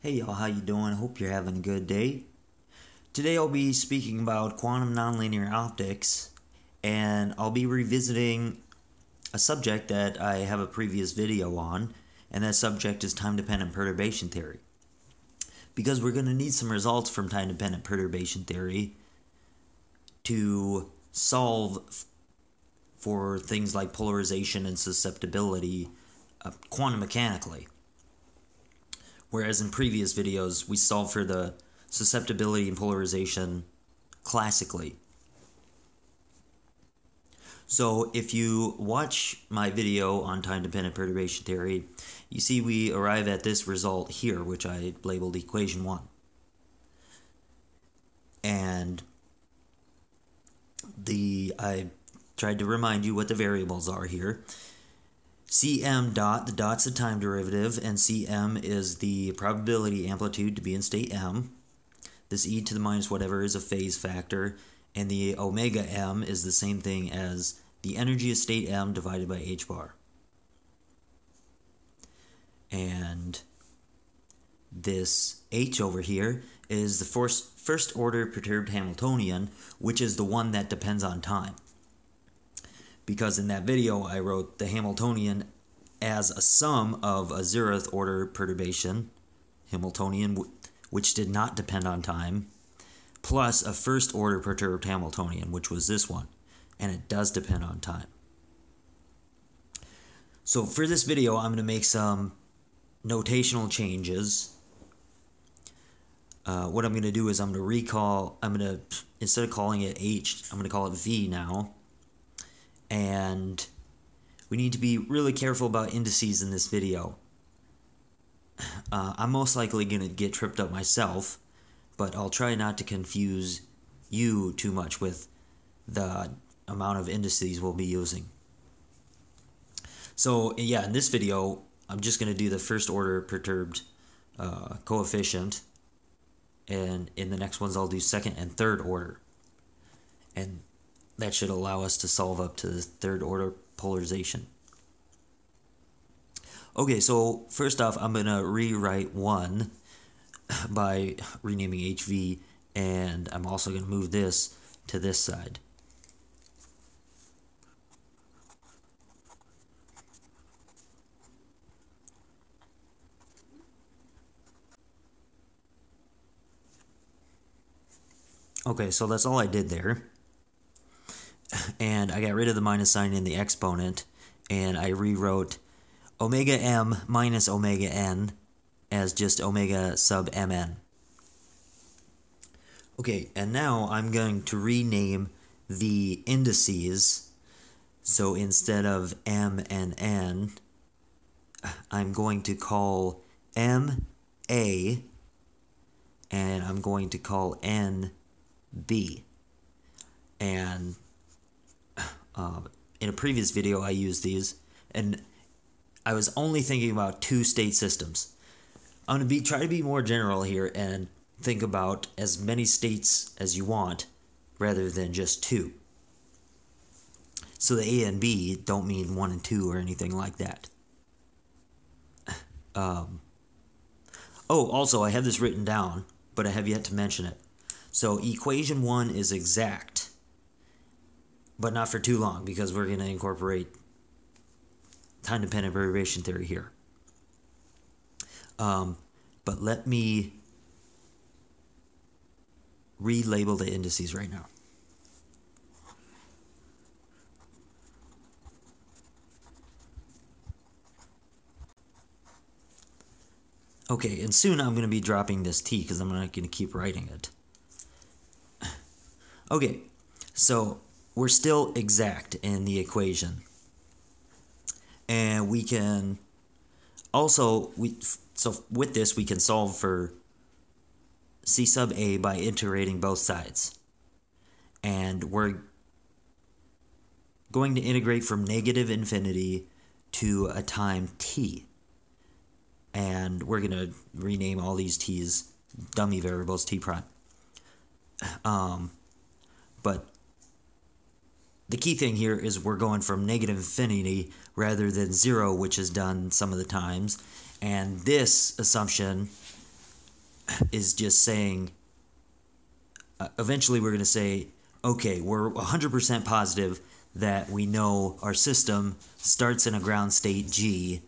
Hey y'all, how you doing? Hope you're having a good day. Today I'll be speaking about quantum nonlinear optics, and I'll be revisiting a subject that I have a previous video on, and that subject is time-dependent perturbation theory. Because we're going to need some results from time-dependent perturbation theory to solve for things like polarization and susceptibility quantum mechanically. Whereas in previous videos, we solved for the susceptibility and polarization classically. So if you watch my video on time-dependent perturbation theory, you see we arrive at this result here, which I labeled equation 1. And I tried to remind you what the variables are here. Cm dot, the dot's the time derivative, and Cm is the probability amplitude to be in state m. This e to the minus whatever is a phase factor, and the omega m is the same thing as the energy of state m divided by h-bar. And this h over here is the first order perturbed Hamiltonian, which is the one that depends on time. Because in that video I wrote the Hamiltonian as a sum of a zeroth order perturbation Hamiltonian which did not depend on time, plus a first order perturbed Hamiltonian, which was this one, and it does depend on time. So for this video I'm going to make some notational changes. What I'm going to do is instead of calling it h, I'm going to call it v now. And we need to be really careful about indices in this video. I'm most likely going to get tripped up myself, but I'll try not to confuse you too much with the amount of indices we'll be using. So yeah, in this video, I'm just going to do the first order perturbed coefficient, and in the next ones I'll do second and third order. And that should allow us to solve up to the third order polarization. Okay, so first off, I'm going to rewrite 1 by renaming HV, and I'm also going to move this to this side. Okay, so that's all I did there. And I got rid of the minus sign in the exponent, and I rewrote omega m minus omega n as just omega sub mn. Okay, and now I'm going to rename the indices. So instead of m and n, I'm going to call m a, and I'm going to call n b. And in a previous video I used these, and I was only thinking about two state systems. I'm going to try to be more general here and think about as many states as you want rather than just two. So the A and B don't mean 1 and 2 or anything like that. Also I have this written down, but I have yet to mention it. So equation 1 is exact. But not for too long, because we're going to incorporate time-dependent perturbation theory here. But let me relabel the indices right now. Okay, and soon I'm going to be dropping this T, because I'm not going to keep writing it. Okay, so we're still exact in the equation, and we can also with this we can solve for C sub A by integrating both sides, and we're going to integrate from negative infinity to a time t, and we're going to rename all these t's dummy variables t prime. But the key thing here is we're going from negative infinity rather than zero, which is done some of the times. And this assumption is just saying, eventually we're going to say, okay, we're 100% positive that we know our system starts in a ground state G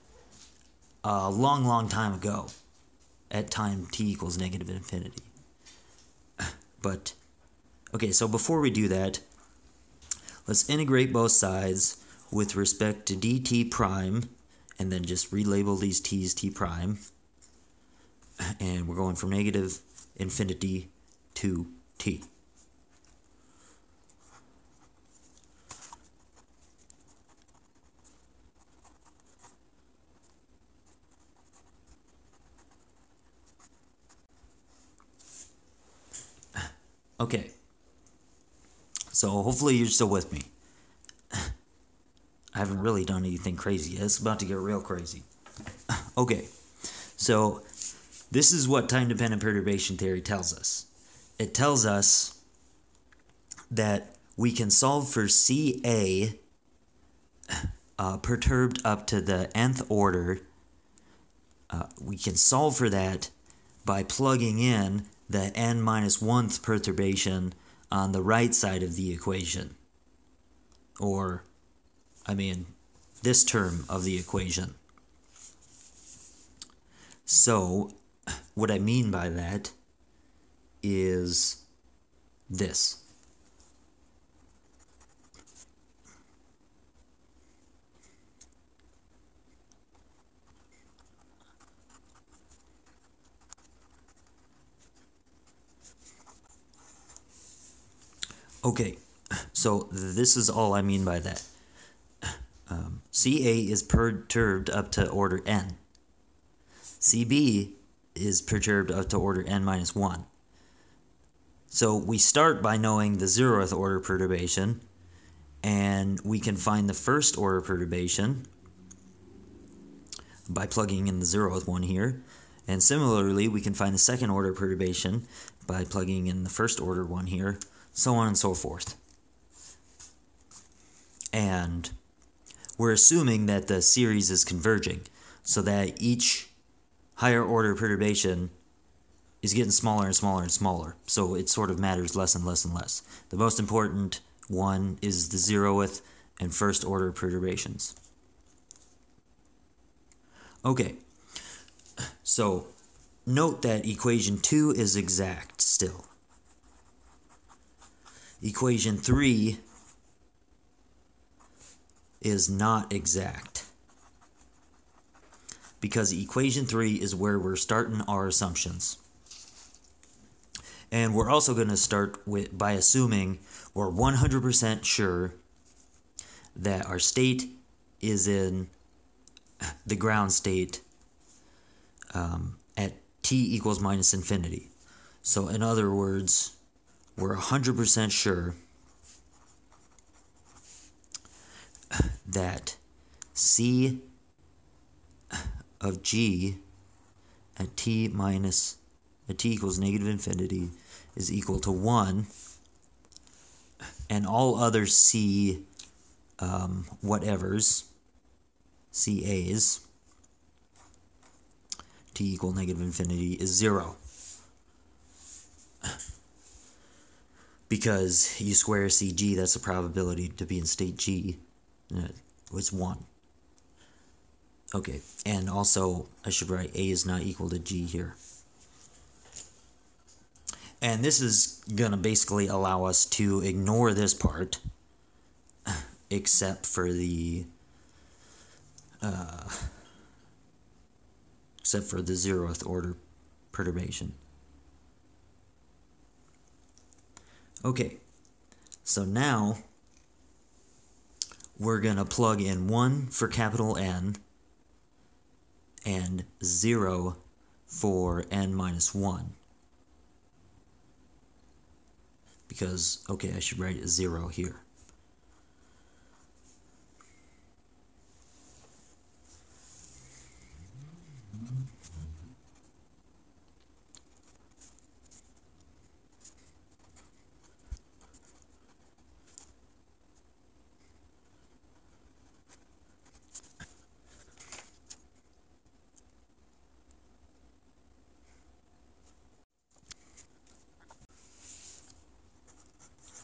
a long, long time ago at time t equals -infinity. But, okay, so before we do that, let's integrate both sides with respect to dt prime, and then just relabel these t's t prime. And we're going from -infinity to t. Okay, so hopefully you're still with me. I haven't really done anything crazy. It's about to get real crazy. Okay, so this is what time-dependent perturbation theory tells us. It tells us that we can solve for CA perturbed up to the nth order. We can solve for that by plugging in the n minus 1th perturbation on the right side of the equation. Or, I mean, this term of the equation. So, what I mean by that is this. Okay, so this is all I mean by that. CA is perturbed up to order n. CB is perturbed up to order n minus 1. So we start by knowing the 0th order perturbation, and we can find the 1st order perturbation by plugging in the 0th one here. And similarly, we can find the 2nd order perturbation by plugging in the 1st order one here. So on and so forth. And we're assuming that the series is converging, so that each higher order perturbation is getting smaller and smaller and smaller, so it sort of matters less and less and less. The most important one is the 0th and 1st order perturbations. Okay, so note that equation 2 is exact still. Equation 3 is not exact, because equation 3 is where we're starting our assumptions. And we're also going to start with by assuming we're 100% sure that our state is in the ground state at t equals -infinity. So in other words, we're 100% sure that C of G at t equals -infinity is equal to 1, and all other C whatevers, CAs, t equal -infinity is 0. Because you square CG, that's the probability to be in state G. It was 1. Okay, and also I should write A is not equal to G here. And this is going to basically allow us to ignore this part, except for the 0th order perturbation. Okay, so now we're going to plug in 1 for capital N and 0 for N minus 1. Because, okay, I should write a 0 here.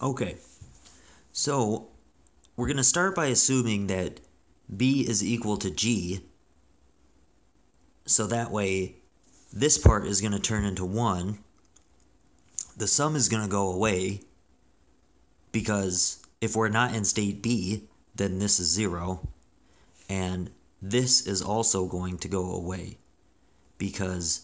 Okay, so we're going to start by assuming that B is equal to G. So that way, this part is going to turn into 1. The sum is going to go away, because if we're not in state B, then this is 0. And this is also going to go away, because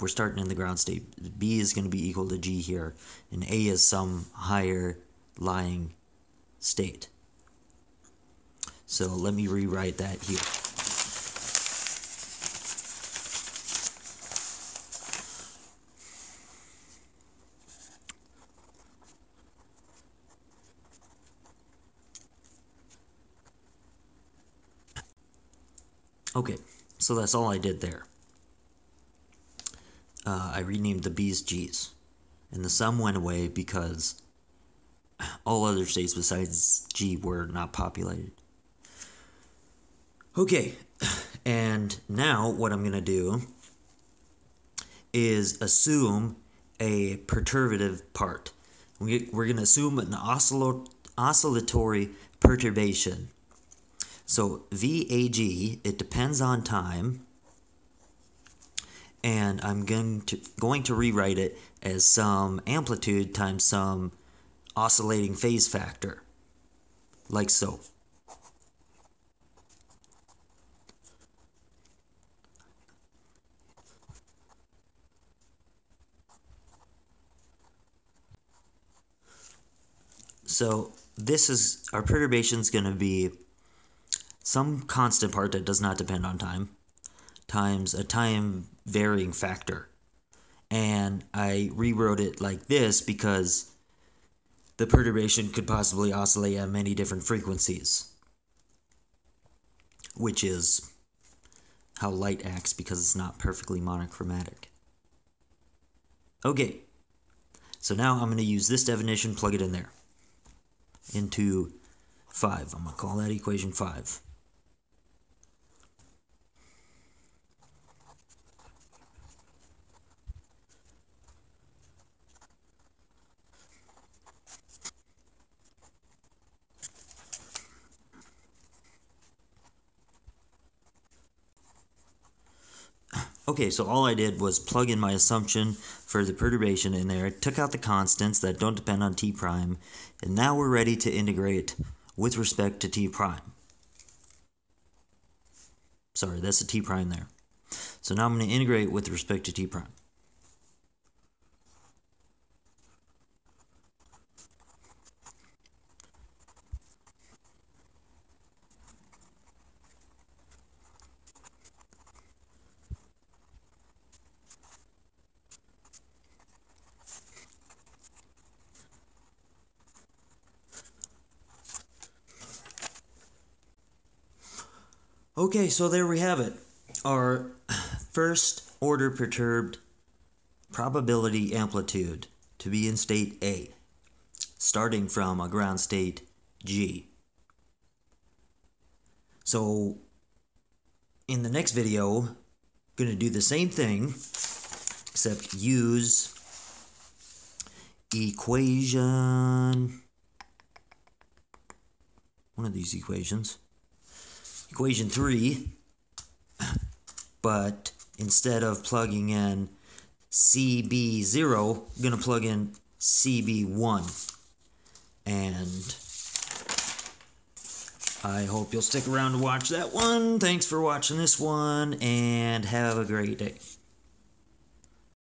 we're starting in the ground state. B is going to be equal to G here, and A is some higher lying state. So let me rewrite that here. Okay, so that's all I did there. I renamed the B's G's, and the sum went away because all other states besides G were not populated. Okay, and now what I'm going to do is assume a perturbative part. We're going to assume an oscillatory perturbation. So VAG, it depends on time, and I'm going to rewrite it as some amplitude times some oscillating phase factor, like so. So this is, our perturbation is going to be some constant part that does not depend on time, times a time varying factor. And I rewrote it like this because the perturbation could possibly oscillate at many different frequencies, which is how light acts because it's not perfectly monochromatic. Okay, so now I'm going to use this definition, plug it in there, into 5. I'm going to call that equation 5. Okay, so all I did was plug in my assumption for the perturbation in there, took out the constants that don't depend on t prime, and now we're ready to integrate with respect to t prime. Sorry, that's a t prime there. So now I'm going to integrate with respect to t prime. Okay, so there we have it, our first order perturbed probability amplitude to be in state A, starting from a ground state G. So in the next video, I'm going to do the same thing, except use equation, one of these equations, equation 3, but instead of plugging in CB0, I'm going to plug in CB1. And I hope you'll stick around to watch that one. Thanks for watching this one, and have a great day.